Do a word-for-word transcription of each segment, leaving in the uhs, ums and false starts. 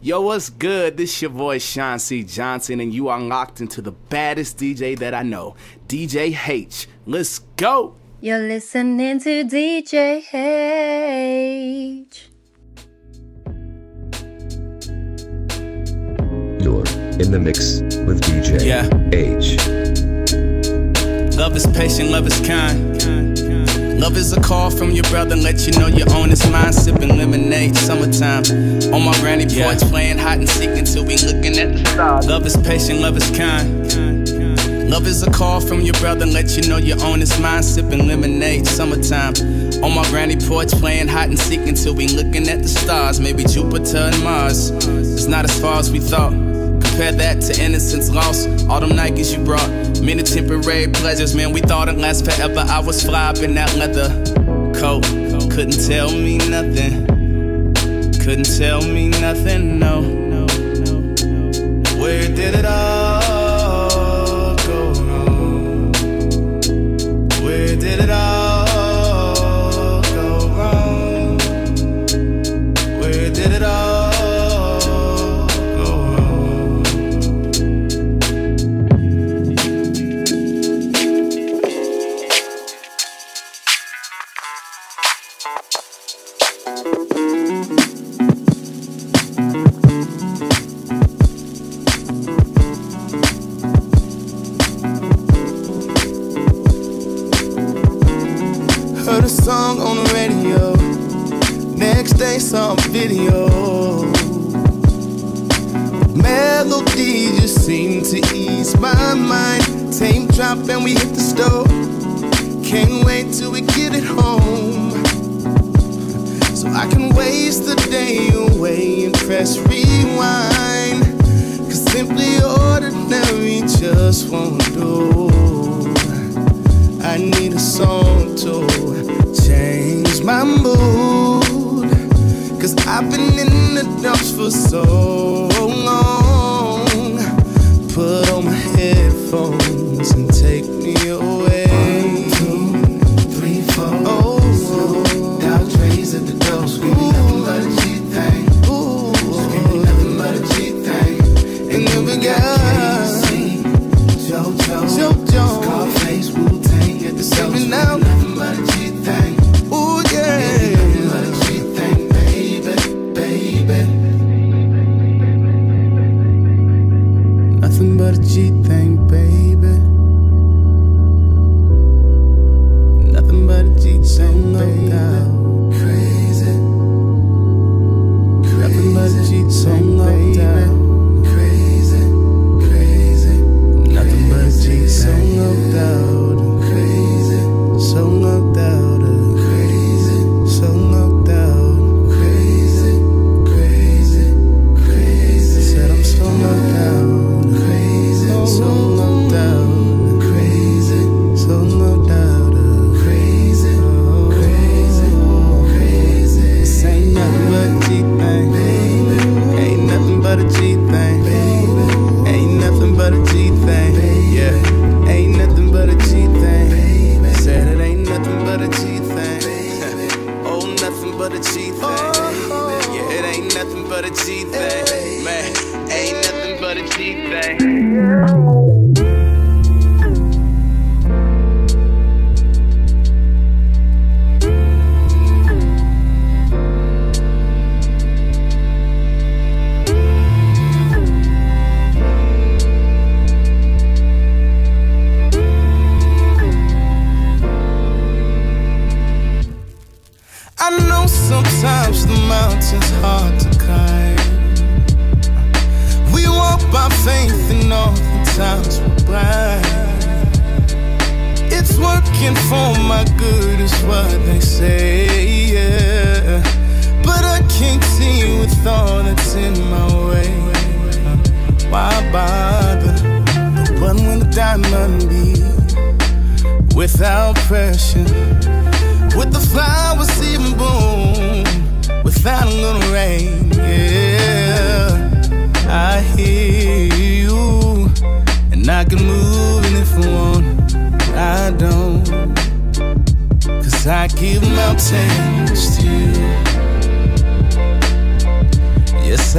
Yo, what's good? This is your boy Sean C. Johnson, and you are locked into the baddest D J that I know, D J Haych. Let's go! You're listening to D J Haych. You're in the mix with D J yeah. Haych. Love is patient, love is kind. kind. Love is a call from your brother, let you know you're on his mind. Sipping lemonade, summertime. On my granny porch, yeah. playing hot and sick until we looking at the stars. Love is patient, love is kind. kind, kind. Love is a call from your brother, let you know you're on his mind. Sipping lemonade, summertime. On my granny porch, playing hot and sick until we looking at the stars. Maybe Jupiter and Mars. It's not as far as we thought. Compare that to innocence lost. All them Nikes you brought, many temporary pleasures, man, we thought it'd last forever. I was fly up in that leather coat. Couldn't tell me nothing. Couldn't tell me nothing, no. Where did it all go wrong? Where did it all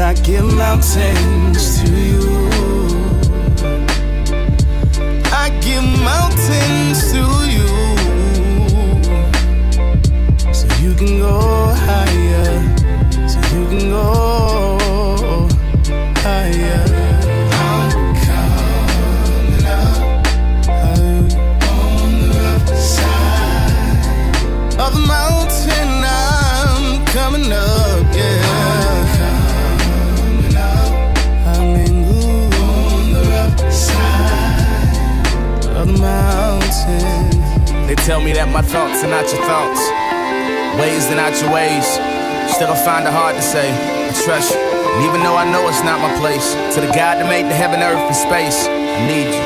I give mountains to you. I give mountains to you, so you can go higher, so you can go higher. They tell me that my thoughts are not your thoughts, ways are not your ways. Still I find it hard to say I trust you, and even though I know it's not my place. To the God that made the heaven, earth, and space, I need you.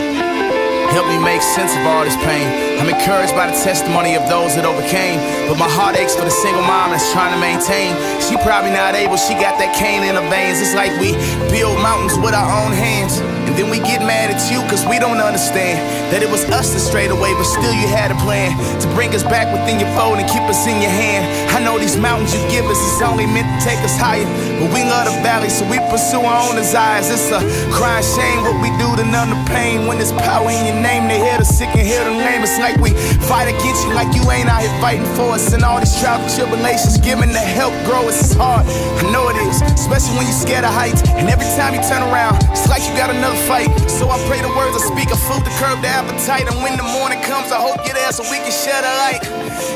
Help me make sense of all this pain. I'm encouraged by the testimony of those that overcame, but my heart aches for the single mom that's trying to maintain. She probably not able, she got that cane in her veins. It's like we build mountains with our own hands, and then we get mad at you cause we don't understand that it was us that strayed away, but still you had a plan to bring us back within your fold and keep us in your hand. I know these mountains you give us is only meant to take us higher, but we love the valley so we pursue our own desires. It's a crying shame what we do to numb the pain. When there's power in your name, they hear the sick and hear the lame. It's like we fight against you like you ain't out here fighting for us. And all these trials and tribulations giving to help grow us is hard, I know it is, especially when you're scared of heights. And every time you turn around it's like you got another fight. So I pray the words I speak, I food to curb the appetite. And when the morning comes, I hope you're there so we can share the light.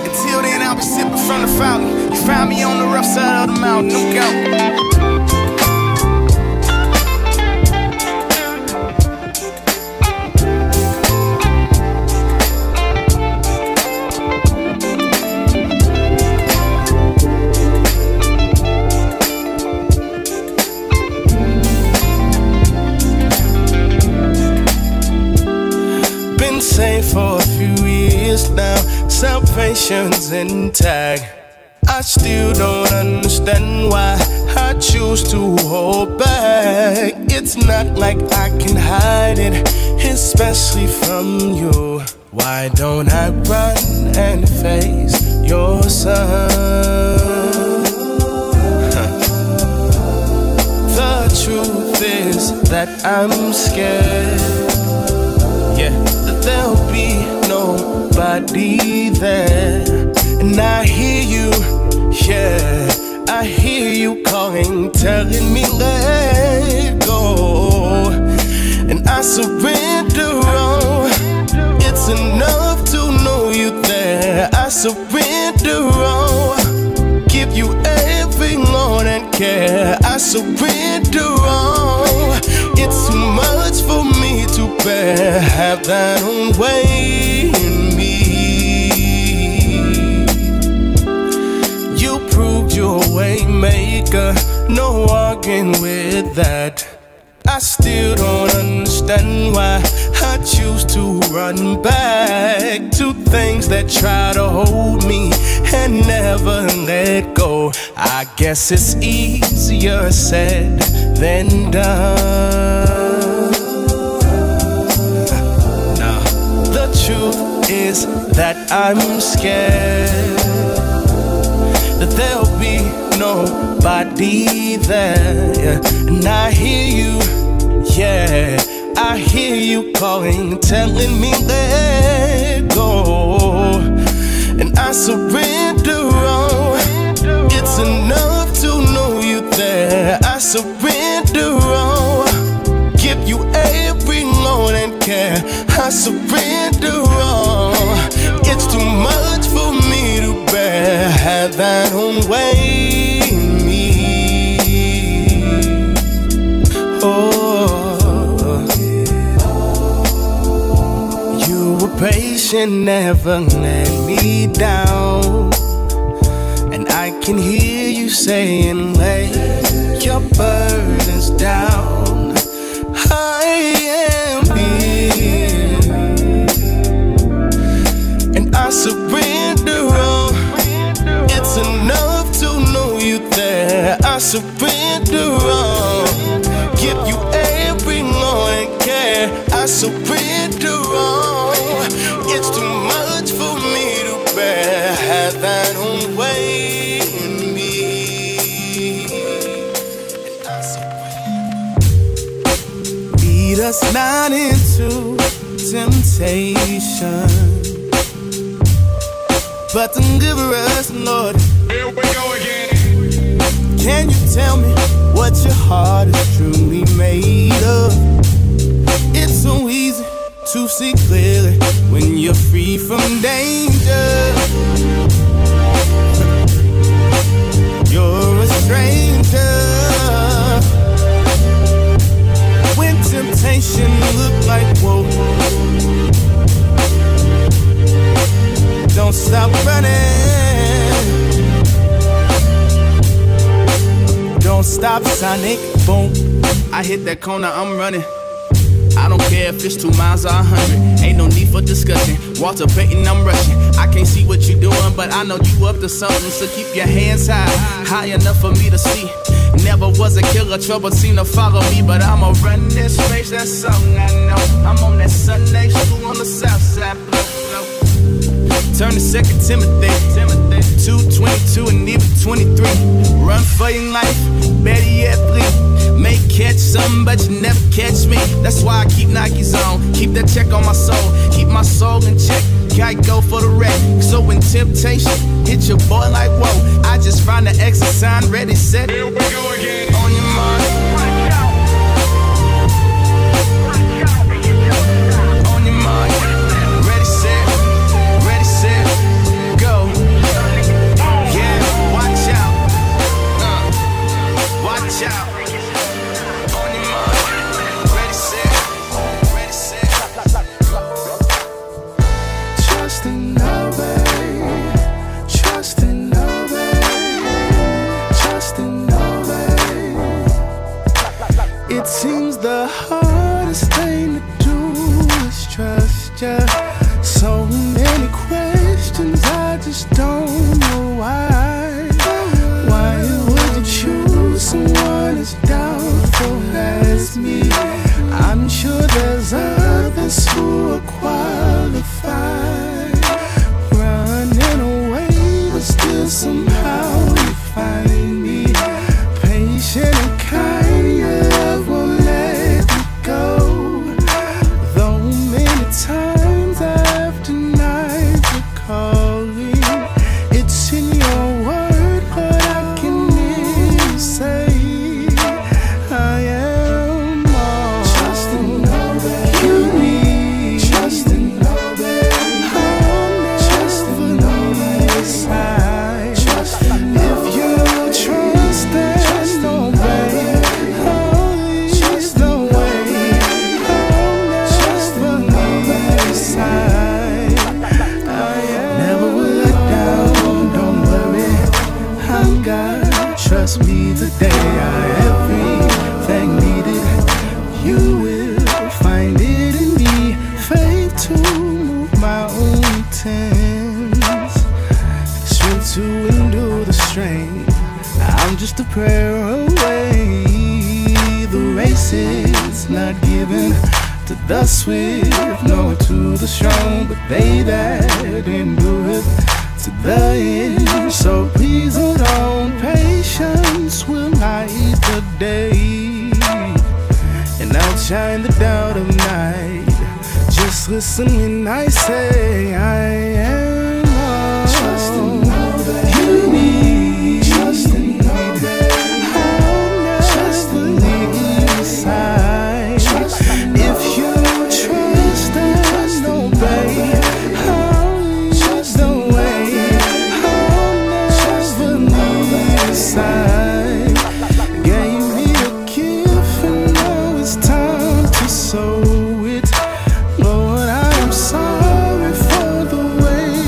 Until then, I'll be sipping from the fountain. You found me on the rough side of the mountain. Look out. For a few years now, salvation's intact. I still don't understand why I choose to hold back. It's not like I can hide it, especially from you. Why don't I run and face your son? The truth is that I'm scared. Yeah. There'll be nobody there. And I hear you, yeah, I hear you calling, telling me let go. And I surrender, oh, it's enough to know you there. I surrender, oh, give you every more than care. I surrender, oh, it's too much for me to bear. Have that own way in me. You proved your way maker, no arguing with that. I still don't understand why I choose to run back to things that try to hold me and never let go. I guess it's easier said than done. Nah. The truth is that I'm scared that there'll be nobody there. And I hear you, yeah, I hear you calling, telling me let go. And I surrender, oh, it's enough to know you there. I surrender, oh, give you every loan and care. I surrender, oh, it's too much for me to bear. Have that own way in me. Oh, patient, never let me down. And I can hear you saying, lay your burdens down. I am here, and I surrender, oh, it's enough to know you there. I surrender, oh, give you every morning care. I surrender, oh, it's too much for me to bear. Have that own way in me. lead us not into temptation, but deliver us, Lord. Here we go again. Can you tell me what your heart is truly made of? It's so easy to see clearly when you're free from danger. You're a stranger. When temptation look like woe, don't stop running. Don't stop, Sonic, boom. I hit that corner, I'm running. I don't care if it's two miles or a hundred. Ain't no need for discussion. Walter Payton, I'm rushing. I can't see what you're doing, but I know you up to something. So keep your hands high, high enough for me to see. Never was a killer, trouble seemed to follow me, but I'ma run this race. That's something I know. I'm on that Sunday school on the south side. Turn to Second Timothy, two twenty-two and even twenty-three. Run for your life, better yet flee. May catch some, but you never catch me. That's why I keep Nike's on, keep that check on my soul, keep my soul in check. Can't go for the wreck. So when temptation hit your boy like whoa, I just find the exit sign, ready, set. Here we go again. On your mind. Lord, I'm sorry for the way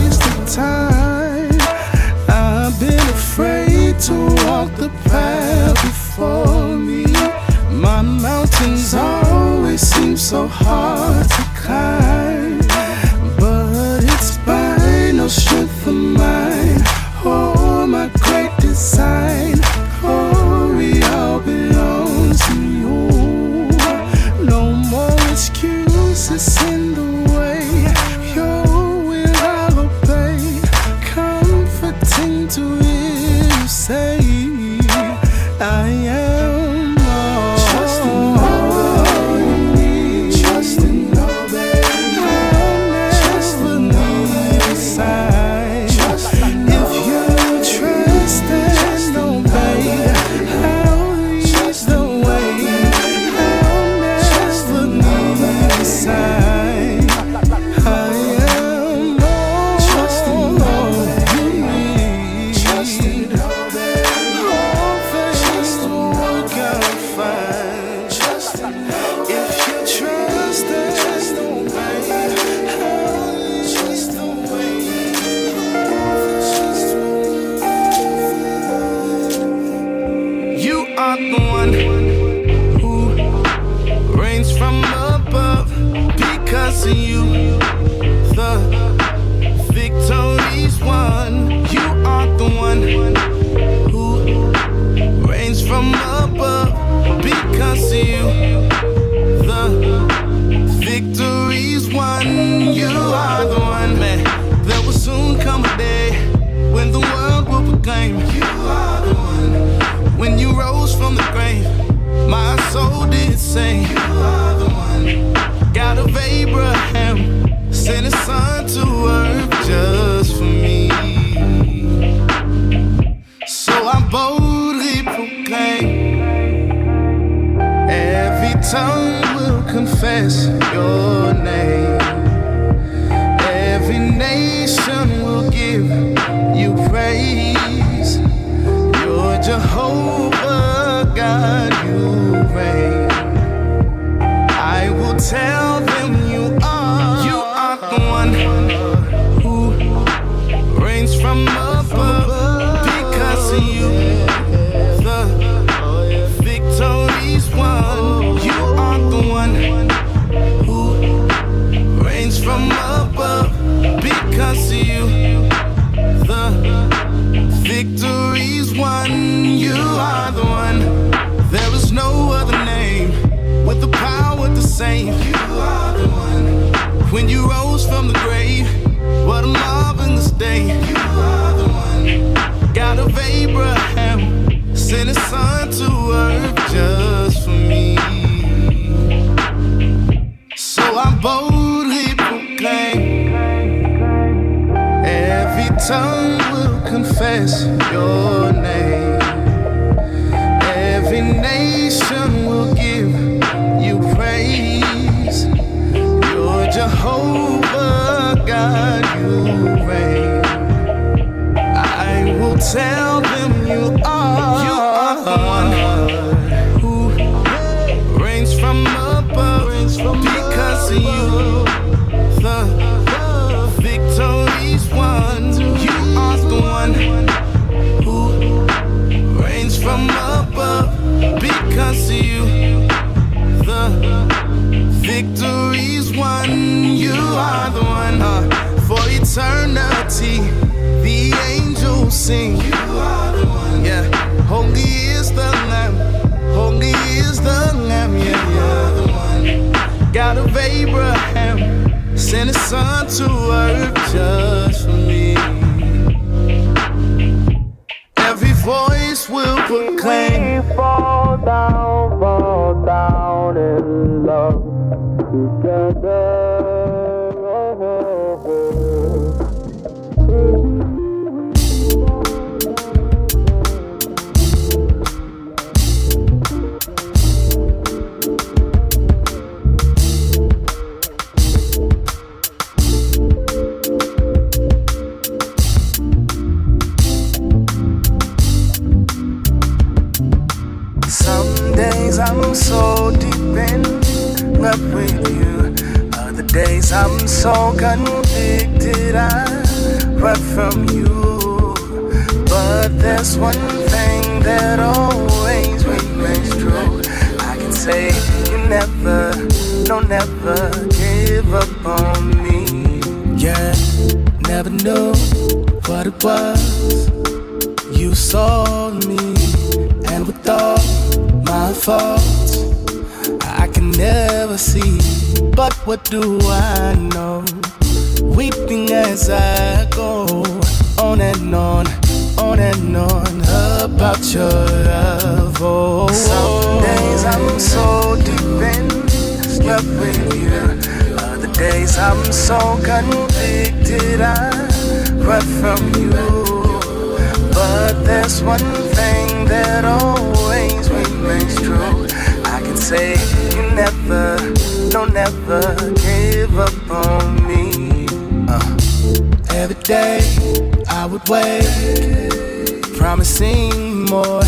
tongue will confess your name. Every nation will give you praise. You're Jehovah God, you reign. I will tell them you are, you are the one who reigns from above. Because of you, the victory's won. You are the one who reigns from above. Because of you, the victory's won. You are the one. There is no other name with the power to save. You are the one. When you rose from the grave, what a marvelous day. You are the one. God of Abraham sent his son to earth just for me. So I boldly proclaim, every tongue will confess your name. Every nation will give you praise. You're Jehovah God, you reign. I will tell them you are, you are the one who reigns from above. Because of you, the victory's won. You are the one who reigns from above. Because of you, the victory's won. You are the one. uh, For eternity the angels sing. You are the one. Yeah. Holy is the Lamb, holy is the Lamb. Yeah, yeah. God of Abraham sent his son to earth just for me. Every voice will proclaim, we fall down, fall down in love together. I'm so deep in love with you. Other days I'm so convicted I run from you. But there's one thing that always remains true. I can say you never, no never give up on me. Yeah, never knew what it was. You saw me and with all my faults, I can never see, but what do I know? Weeping as I go, on and on, on and on, about your love. Oh, some days I'm so deep in love with you. Other days I'm so convicted I run from you. But there's one thing that always remains true. I can say you never, no never gave up on me. uh, Every day I would wake, promising more.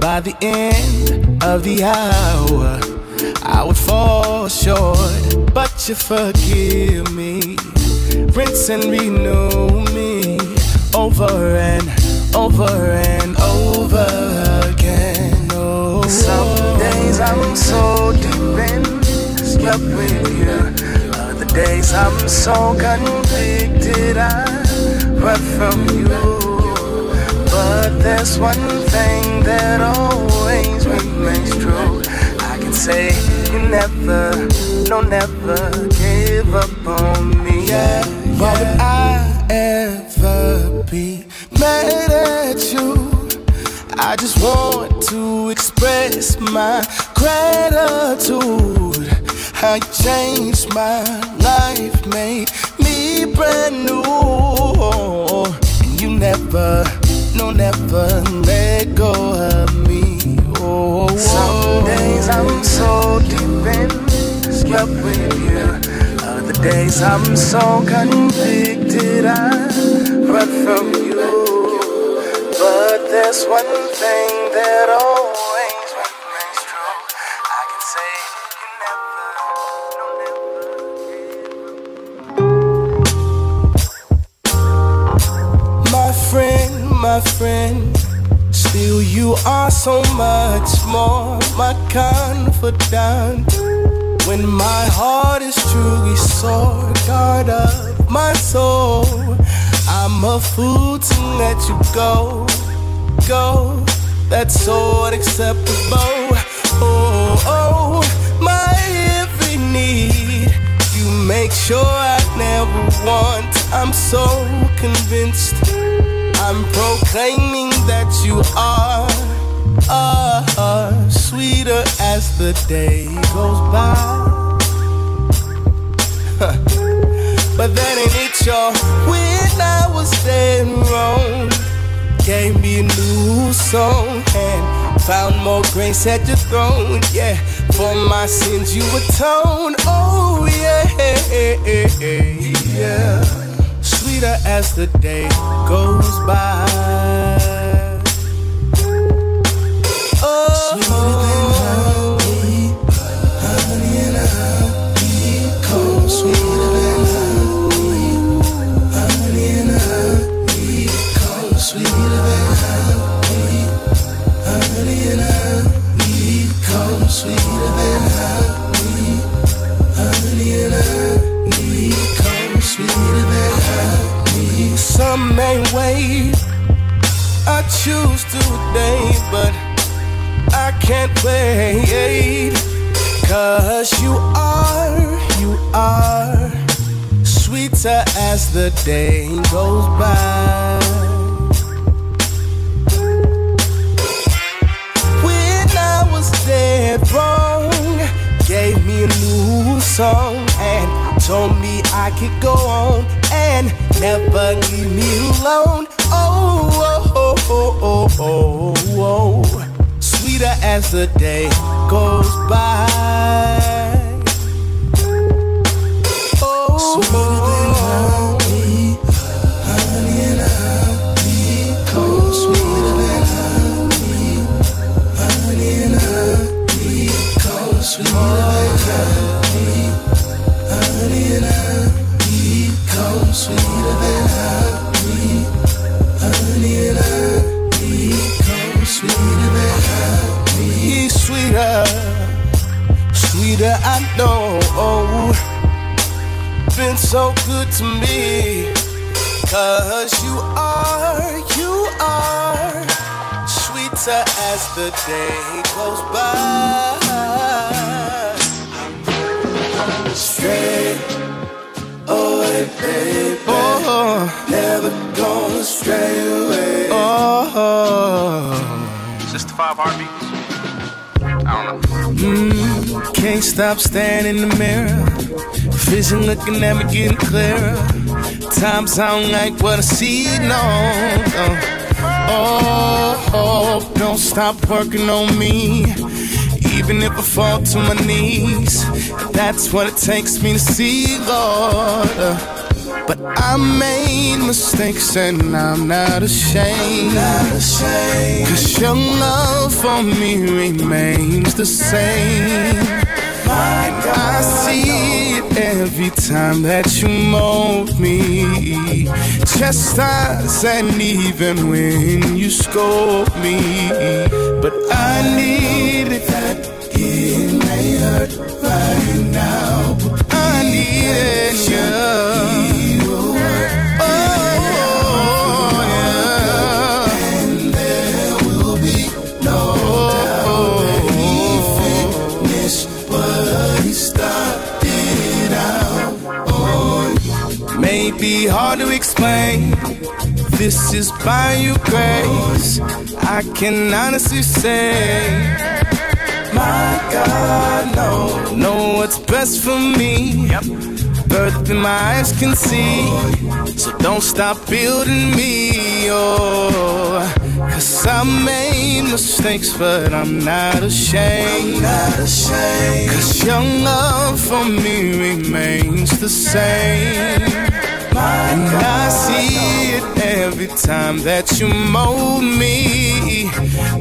By the end of the hour I would fall short, but you forgive me. Rinse and renew me over and over and over again. Some days I'm so deep in love with you. Other days I'm so convicted I run from you. But there's one thing that always remains true. I can say you never, no never give up on me. Yeah, yeah. What would I ever be mad at you? I just want to express my gratitude. How you changed my life, made me brand new. And you never, no never let go of me. Oh, some days I'm so deep wake up with you. Other days I'm so convicted I run from you. But there's one thing that always remains true. I can say you never, no never. My friend, my friend, still you are so much more my confidant. When my heart is truly sore, guard up my soul. I'm a fool to let you go, go. That's so unacceptable. Oh, oh, my every need, you make sure I never want. I'm so convinced. I'm proclaiming that you are, are sweeter as the day goes by. Huh. But that ain't it, y'all. When I was staying wrong, gave me a new song and found more grace at your throne. Yeah, for my sins you atone. Oh yeah, yeah. Sweeter as the day goes by. Oh, sweeter than honey, honey and honey, cold. Sweeter than honey, honey and honey, cold. Sweeter than honey, honey and honey, cold. Sweeter than honey, honey and honey, cold. Sweeter than honey. Some may wait, I choose today, but I can't wait, cause you are, you are sweeter as the day goes by. When I was dead wrong, gave me a new song and told me I could go on and never leave me alone. Oh, oh, oh, oh, oh, oh, oh. Sweeter as the day goes by. Oh, sweeter than honey, honey and honey, cold. Sweeter than honey, honey and honey, cold. Sweeter than honey, honey and honey, cold. Sweeter than honey, honey and honey, cold. Sweeter than he's sweeter, sweeter I know. Been so good to me, cause you are, you are sweeter as the day goes by. Stray away, baby, oh. Never gonna stray away. Oh. Just five heartbeats. Mm, can't stop staring in the mirror. Vision looking at me getting clearer. Times I don't like what I see, no, no. Oh, oh, don't stop working on me. Even if I fall to my knees, that's what it takes me to see, Lord. But I made mistakes and I'm not ashamed, not ashamed. Cause your love for me remains the same. My God, I see it every time that you mold me. Chastise and even when you scold me. But I need it. That it may hurt right now, but I need it. Be hard to explain. This is by your grace. I can honestly say, my God, no, know what's best for me. Yep. Birth in my eyes can see, so don't stop building me. Oh, Cause I made mistakes, but I'm not ashamed. I'm not ashamed. Cause your love for me remains the same. My and God, I see it every time that you mold me,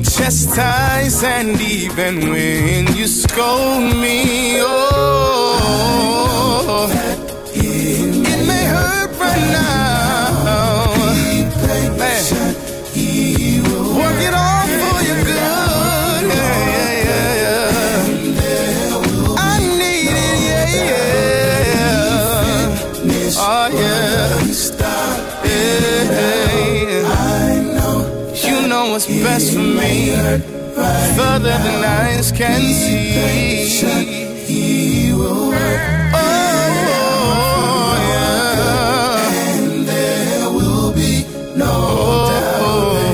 chastise and even when you scold me. Oh, it may hurt right now, man. Work it all for your good. Yeah, yeah, yeah, yeah. I need it, yeah, yeah. Oh, yeah. You know what's best for me, further than eyes can see. Oh, yeah. And there will be no smile,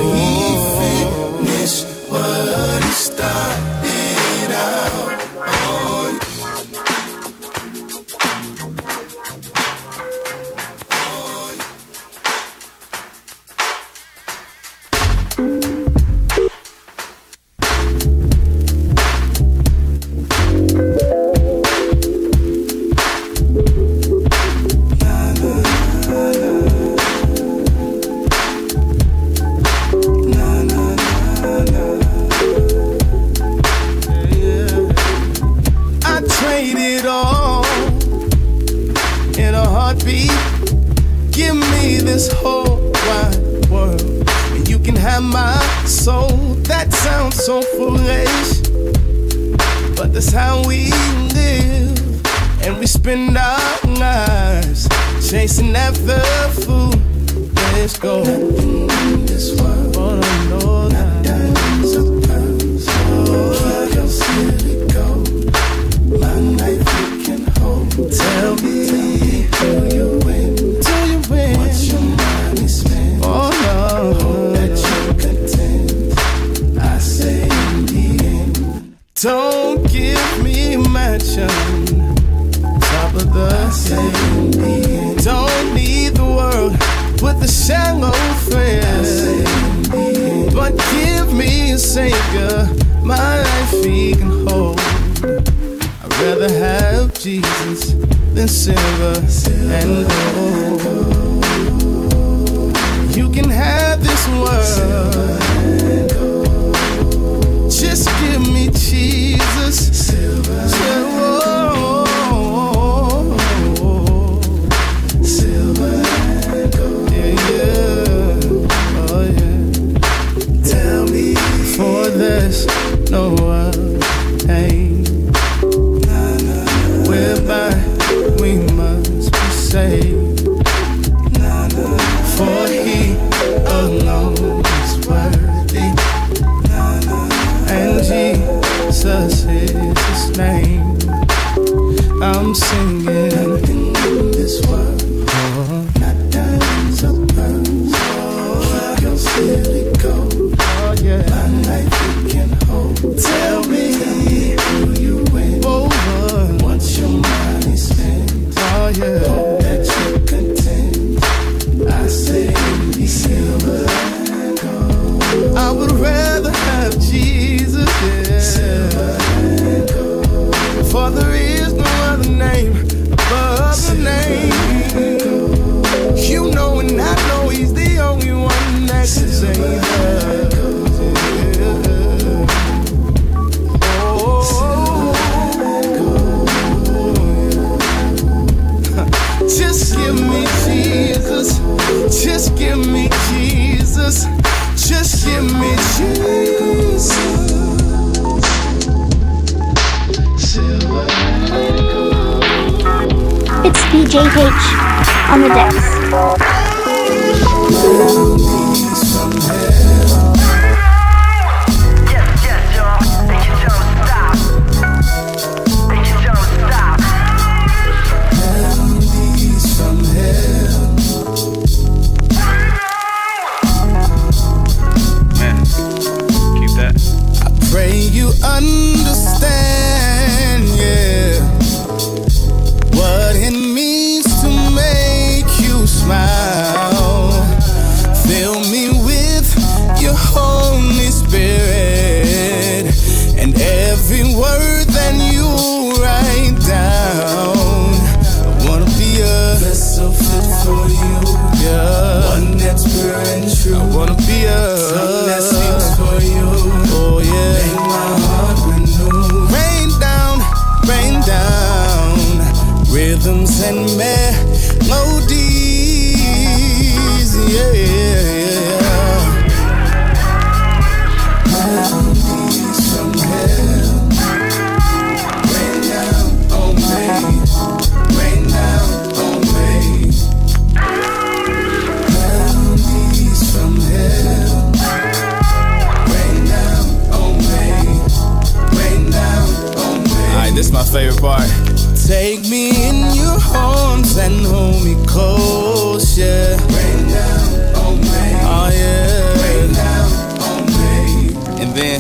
feel than you right down. I wanna be a vessel fit for you, yeah. One that's pure and true. I wanna be a song that sings for you, oh yeah. Make my heart renew. Rain down, rain down, rhythms and melodies, yeah, yeah, yeah. This is my favorite part. Take me in your arms and hold me close, yeah. Rain down on me, oh yeah. Rain down on me. And then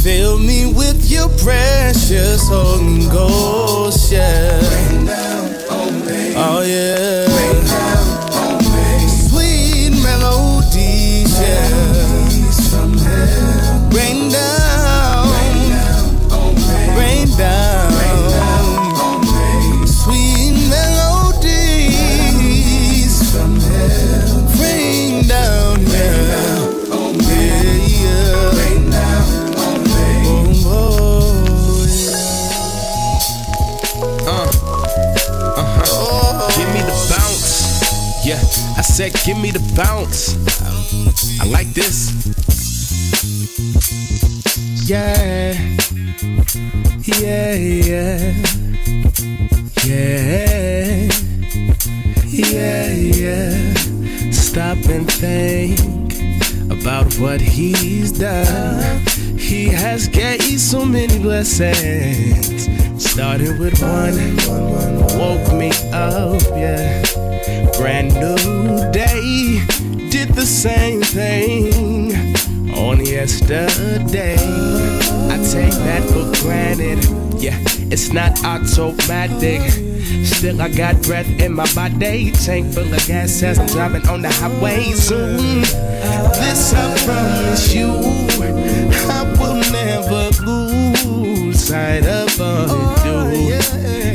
fill me with your precious Holy Ghost, yeah. Rain down on me, oh yeah. Rain down on me. Sweet melodies, yeah. Melodies from hell. Rain down. Down. Rain down on me. Sweet melodies from heaven. Rain down, rain down on me. Rain down on me. Oh, yeah. Uh, uh-huh. Oh. Give me the bounce. Yeah, I said give me the bounce. I like this. Yeah. Yeah, yeah, yeah, yeah, yeah. Stop and think about what he's done. He has gave so many blessings. Started with one, woke me up, yeah. Brand new day, did the same thing on yesterday. I take that for granted, yeah, it's not automatic. Still I got breath in my body, tank full of gas as I'm driving on the highway. Soon, this I promise you, I will never lose sight of what you do.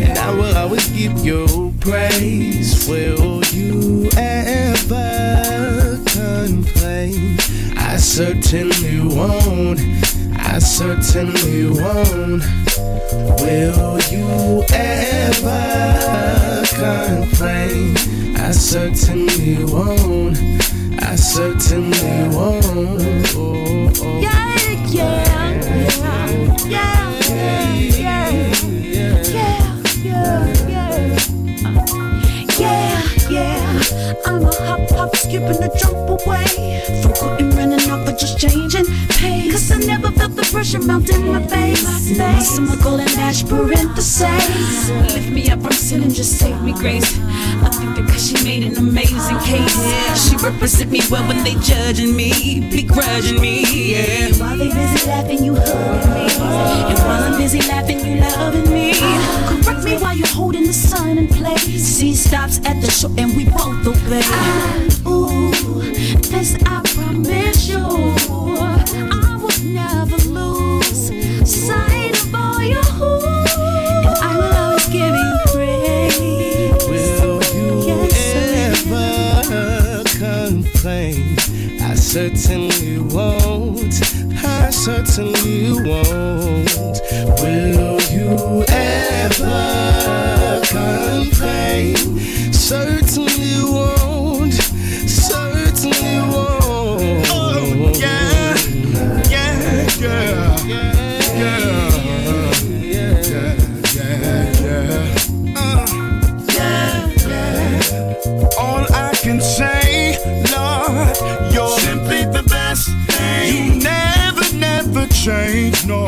And I will always give you praise. Will you ever complain? I certainly won't. I certainly won't. Will you ever complain? I certainly won't. I certainly won't. Oh, oh. Yeah, yeah, yeah, yeah, yeah, yeah, yeah, yeah, yeah, yeah. I'm a hop, hop, skipping the jump away from quitting, running off, but just changing pace. Cause I never felt the pressure melt in my face. Nice, I'm a golden ash parentheses. Lift me up from sin and just save me grace. I think that cause she made an amazing case. She represent me well when they judging me, begrudging me, yeah. While they busy laughing, you hugging me. And while I'm busy laughing, you loving me. Correct me while you're holding the sun in place. She stops at the shore and we both obey. I, ooh, this I promise you, I would never lose sight of all you. And I will always give you praise. Will you yes, ever complain? I certainly won't. I certainly won't. Will you ever complain? Certainly won't. Certainly won't. Oh yeah, yeah, yeah, yeah, yeah, yeah, yeah, yeah. Uh, yeah, yeah. All I can say, Lord, you're simply the best thing. You never, never change, no.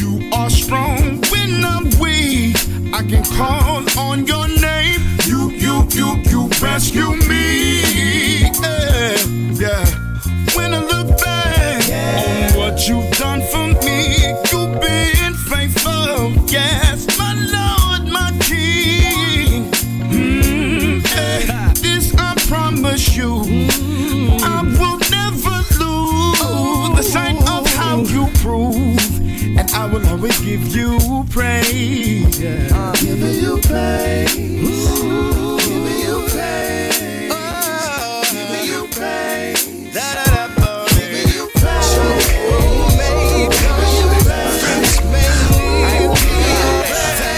You are strong when I'm weak. I can call on your name. You, you, you, you rescue me. Yeah, yeah. When I look back yeah. on what you've done for me, you've been faithful. Yes, my Lord, my King. Mm, yeah. This I promise you, I will never lose the sight of how you prove. will always give you praise. I'm giving you praise. Ooh, giving you praise. Oh, giving you praise. Da da da da. Giving you praise. Oh, baby, giving you praise. Baby,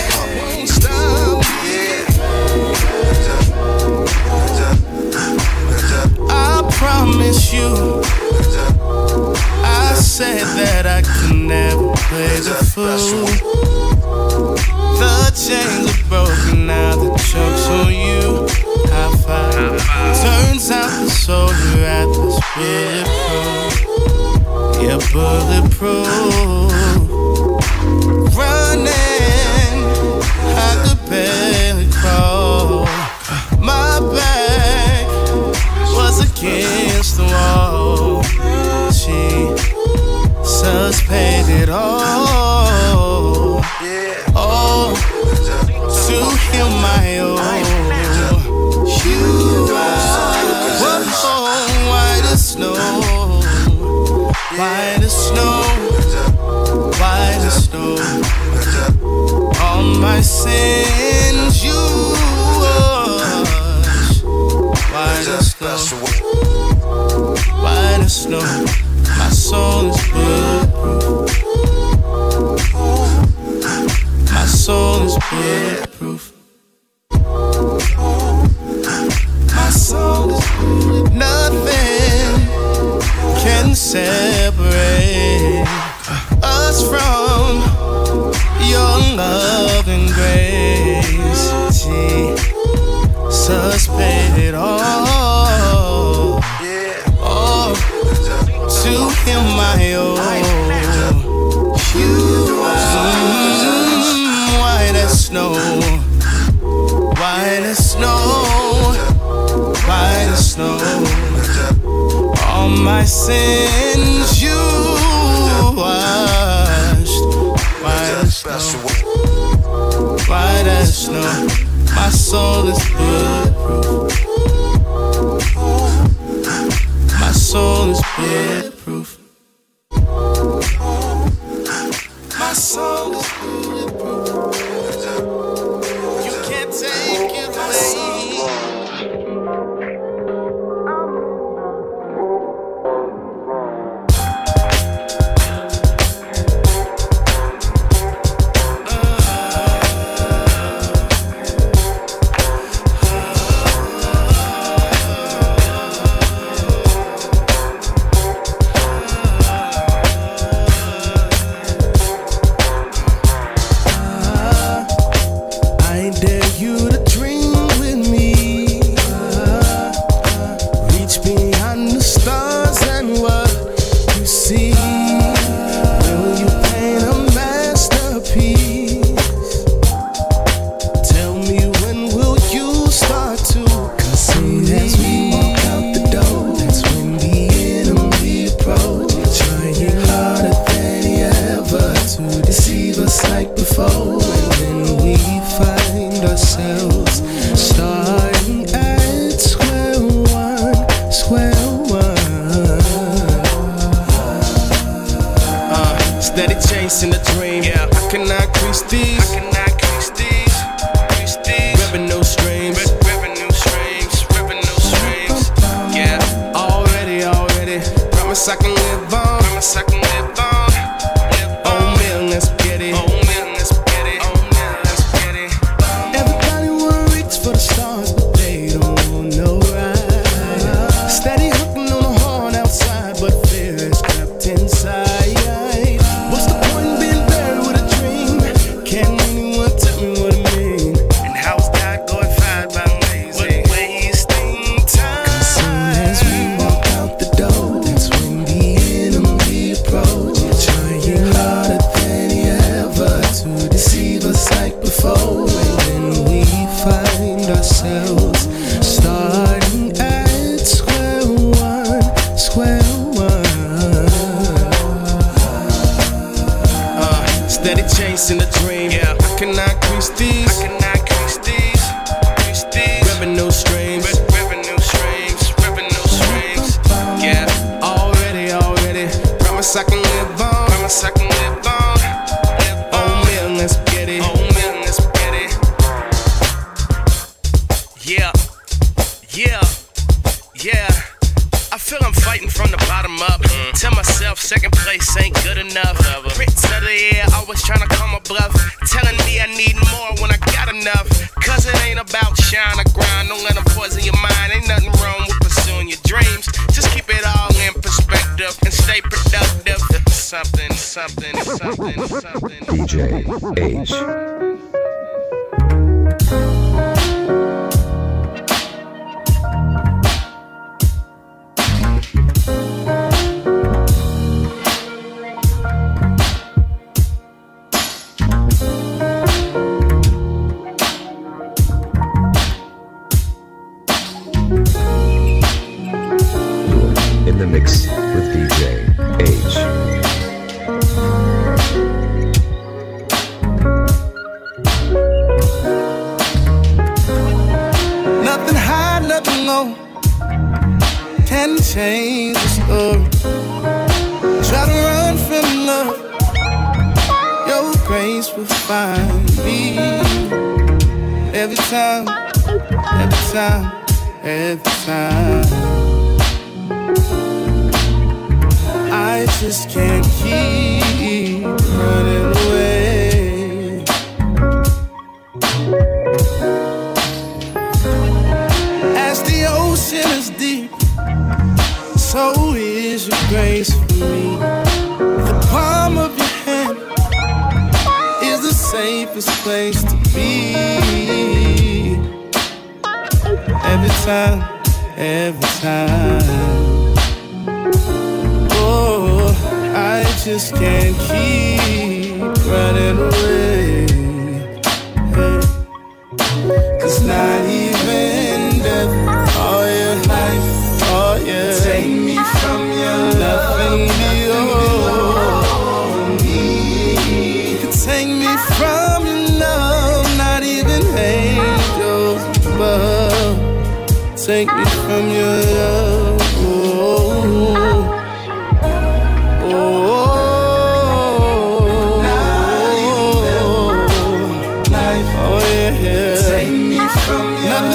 I won't stop. Yeah. I promise you. I said that I could never play the fool. The chains are broken, now the joke's on you. High five. Turns out the soldier at this bulletproof. Yeah, bulletproof. Running, I could barely crawl. My back was against the wall. Just paid it all. Oh, to heal my own. You are oh, white as snow, white as snow, white as snow. All my sins you wash. White as snow, white as snow. My soul is bulletproof. My soul is bulletproof. My soul is bulletproof. Nothing can separate us from your love and grace. Jesus paid it all. To him my own. You are white as snow, white as snow, white as snow. All my sins you washed. White as snow, white as snow. My soul is bulletproof. My soul is bulletproof. My soul is bulletproof. You can't take it I can live on, promise I can live on. this ain't good enough. Grits of the air, always trying to call my bluff, telling me I need more when I got enough. Cause it ain't about shine or grind, don't let them poison your mind. Ain't nothing wrong with pursuing your dreams, just keep it all in perspective and stay productive. Something, something, something, something. D J Haych. Change the story. Try to run from love, your grace will find me. Every time, every time, every time, I just can't keep running away. As the ocean is deep, so is your grace for me. The palm of your hand is the safest place to be. Every time, every time, oh, I just can't keep running away. Hey. Cause not even death, all your life, all your take from your loving me, oh, you can take me from your love, not even angels above. Take me from your love, oh, oh, oh, oh, yeah. Take me from your love.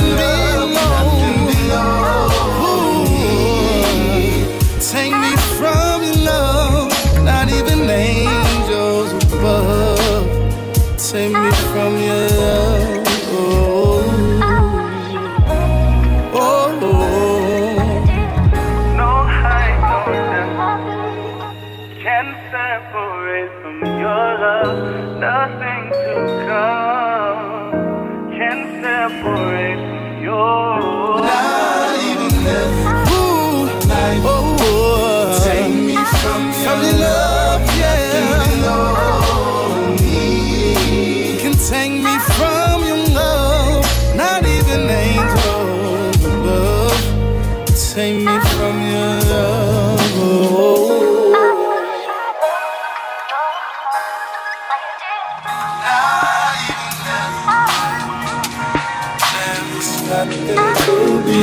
Take me from your love, oh, oh, oh. No height, no depth can separate from your love. Nothing to come can separate from your love. Not even death, ooh, life, oh, oh. Take me from your, from your love, love, yeah, love. Take me from your love, not even angels above. Take me from your love. Not even that could be.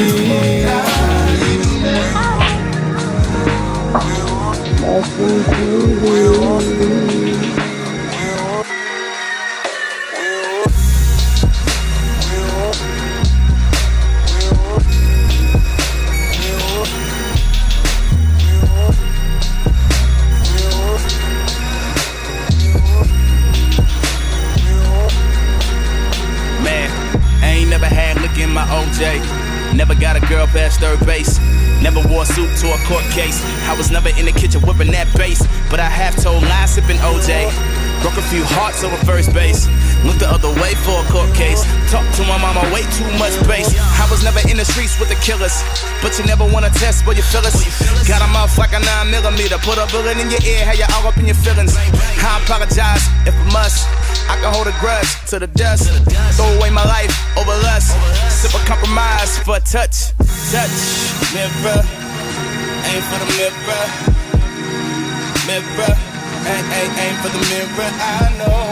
Nothing could be. Never got a girl past third base. Never wore a suit to a court case. I was never in the kitchen whipping that bass, but I half told lies sipping O J. Broke a few hearts over first base. Looked the other way for a court case. Talked to my mama way too much bass. I was never in the streets with the killers, but you never wanna test where you feel us. Got a mouth like a nine millimeter. Put a bullet in your ear, had you all up in your feelings. I apologize if I must. I can hold a grudge to the dust. Throw away my life over lust. Sip a compromise for a touch. Touch. Mirror. Aim for the mirror. Mirror. Aim, aim, aim for the mirror. I know.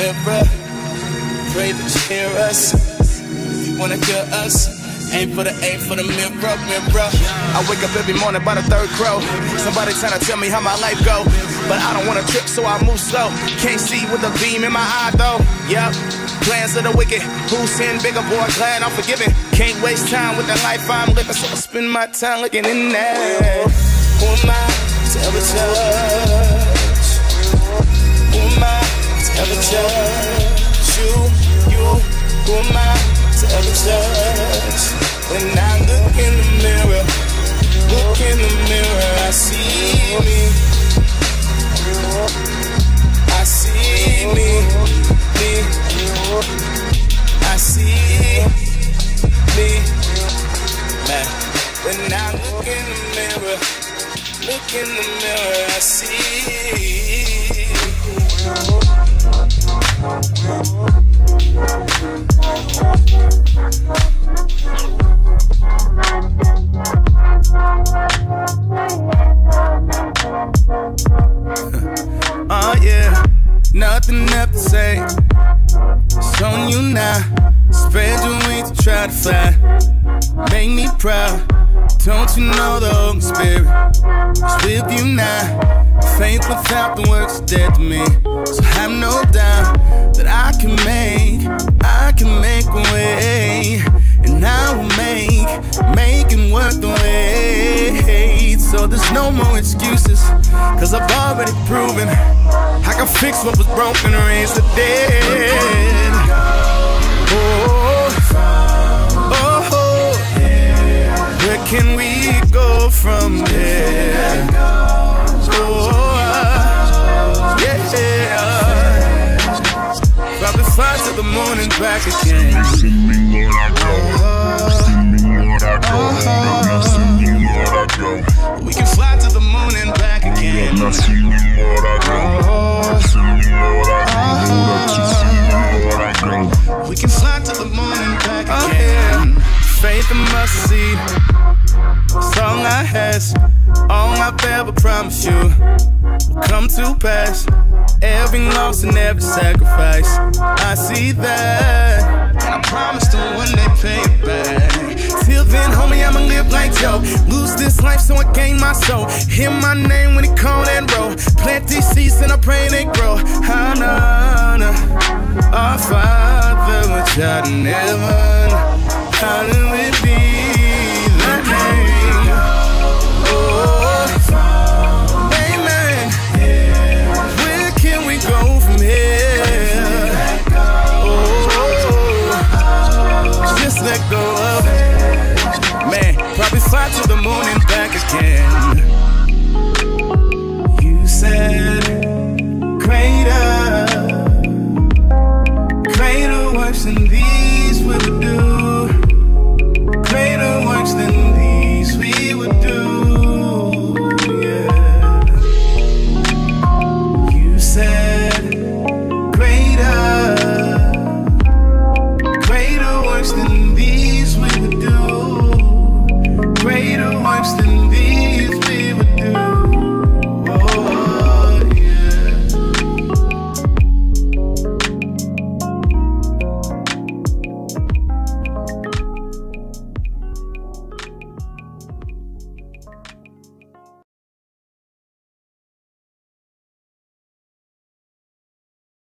Mirror. Pray that you hear us. You wanna kill us. Aim for the aim for the mirror, mirror. I wake up every morning by the third crow. Somebody tryna tell me how my life go, but I don't wanna trip, so I move slow. Can't see with a beam in my eye though. Yup, plans of the wicked. Who's sin bigger, boy? Glad I'm forgiven. Can't waste time with the life I'm living, so I spend my time looking in there. Who am I it's ever touched. Who am I to ever judge you, you? Who am I to ever judge? When I look in the mirror, look in the mirror, I see me. I see me, me. I see me, man. When I look in the mirror, look in the mirror, I see. Oh uh, yeah, nothing left to say. It's on you now. Spread your wings to try to fly. Make me proud. Don't you know the Holy Spirit is with you now? Faith without the works is dead to me. So I have no doubt that I can make, I can make a way. And I will make, making worth the wait. So there's no more excuses, cause I've already proven I can fix what was broken and raise the dead. Oh, where can we go from there? Oh, yeah. Probably fly to the moon and back again. Send me, Lord, I go. Send me, Lord, I go. Send me, Lord, I go. We can fly to the moon and back again. Send me, Lord, I go. Send me, Lord, I go. Send me, Lord, I go. We can fly to the moon and back again. Faith and mercy, that's all I ask, all I've ever promised you will come to pass. Every loss and every sacrifice, I see that, and I promise to one day pay it back. Till then, homie, I'ma live like Joe. Lose this life so I gain my soul. Hear my name when it call and roll. Plant these seeds and I pray they grow. Hallelujah, our Father which art in heaven. Hallowed be thy name. Oh, amen. Where can we go from here? Oh, just let go of it. Man, probably fly to the moon and back again.